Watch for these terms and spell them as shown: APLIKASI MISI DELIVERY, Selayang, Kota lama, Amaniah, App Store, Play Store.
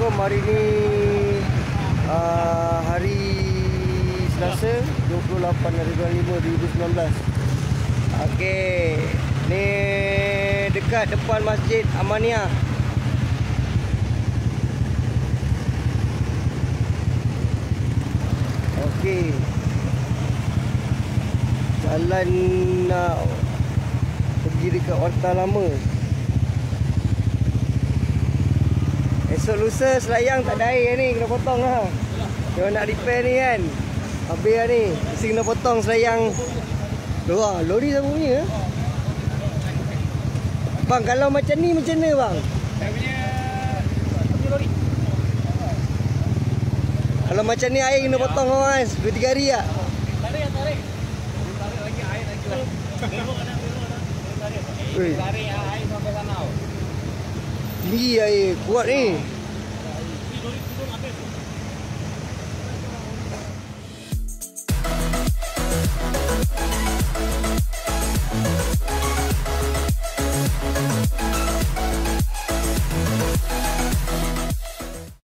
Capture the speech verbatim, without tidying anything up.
Assalamualaikum. Hari ini uh, hari Selasa dua puluh lapan November dua ribu sembilan belas. Okey, ni dekat depan Masjid Amaniah. Okey, jalan nak pergi dekat Kota Lama. Esok lusa Selayang tak ada air ni, kena potong lah. Dia nak repair ni kan, habis lah ni, mesti kena potong Selayang. Loh, lori sama punya. Bang, kalau macam ni macam mana bang? Saya punya, saya punya lori. Kalau macam ni air kena potong kawan, dua tiga hari tak? Tarik lah, tarik. Tarik lagi air lagi lah. Beruk anak, beruk anak. Tarik air sampai sana. Tinggi air, kuat ni. Lori turun habis.